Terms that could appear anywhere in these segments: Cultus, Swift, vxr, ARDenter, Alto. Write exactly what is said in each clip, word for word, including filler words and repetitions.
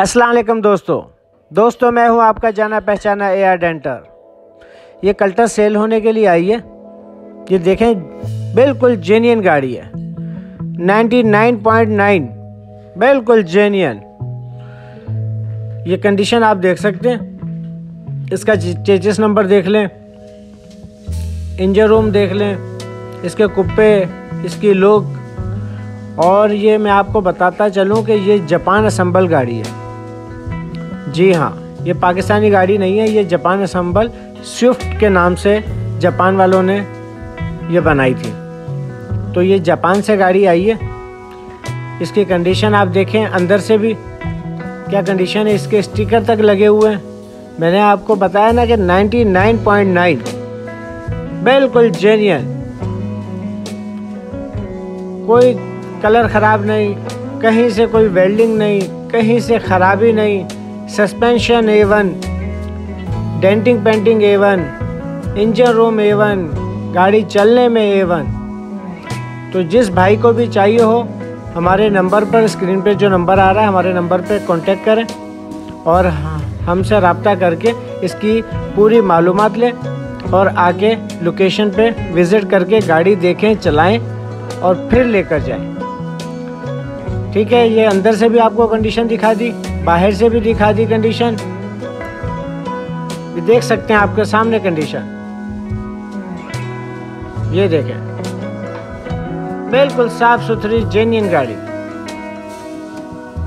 अस्सलाम वालेकुम दोस्तों दोस्तों मैं हूं आपका जाना पहचाना एआरडेंटर। ये कल्टस सेल होने के लिए आई है। ये देखें, बिल्कुल जेन्युइन गाड़ी है, निन्यानवे पॉइंट नौ बिल्कुल जेन्युइन। ये कंडीशन आप देख सकते हैं, इसका चेसिस नंबर देख लें, इंजन रूम देख लें, इसके कुप्पे, इसकी लुक। और ये मैं आपको बताता चलूं कि ये जापान असम्बल गाड़ी है। जी हाँ, ये पाकिस्तानी गाड़ी नहीं है, ये जापान असम्बल स्विफ्ट के नाम से जापान वालों ने ये बनाई थी। तो ये जापान से गाड़ी आई है। इसकी कंडीशन आप देखें, अंदर से भी क्या कंडीशन है, इसके स्टिकर तक लगे हुए हैं। मैंने आपको बताया ना कि निन्यानवे पॉइंट नौ बिल्कुल जेन्युइन, कोई कलर ख़राब नहीं, कहीं से कोई वेल्डिंग नहीं, कहीं से ख़राबी नहीं। Suspension A one, denting painting A one, engine room A one, गाड़ी चलने में ए वन। तो जिस भाई को भी चाहिए हो, हमारे नंबर पर, स्क्रीन पे जो नंबर आ रहा है, हमारे नंबर पे कांटेक्ट करें और हमसे रब्ता करके इसकी पूरी मालूमात लें और आके लोकेशन पे विज़िट करके गाड़ी देखें, चलाएं और फिर लेकर जाएं। ठीक है, ये अंदर से भी आपको कंडीशन दिखा दी, बाहर से भी दिखा दी कंडीशन, ये देख सकते हैं आपके सामने कंडीशन। ये देखें, बिल्कुल साफ सुथरी जेन्युइन गाड़ी।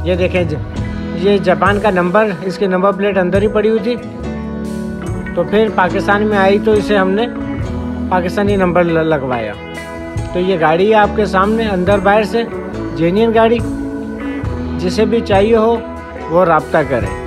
ये देखें, ये जापान का नंबर, इसके नंबर प्लेट अंदर ही पड़ी हुई थी, तो फिर पाकिस्तान में आई तो इसे हमने पाकिस्तानी नंबर लगवाया। तो ये गाड़ी है आपके सामने, अंदर बाहर से जेन्युइन गाड़ी। जिसे भी चाहिए हो वो राब्ता करें।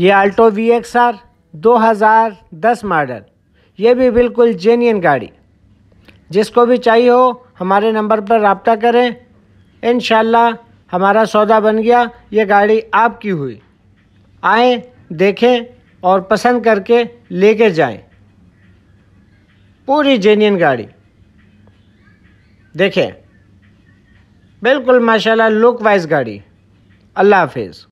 ये आल्टो वी एक्स आर दो हज़ार दस मॉडल, ये भी बिल्कुल जेन्युइन गाड़ी। जिसको भी चाहिए हो हमारे नंबर पर रब्ता करें। इंशाल्लाह हमारा सौदा बन गया, ये गाड़ी आपकी हुई। आएँ, देखें और पसंद करके लेके जाएं। पूरी जेन्युइन गाड़ी देखें, बिल्कुल माशाल्लाह लुक वाइज गाड़ी। अल्लाह हाफिज़।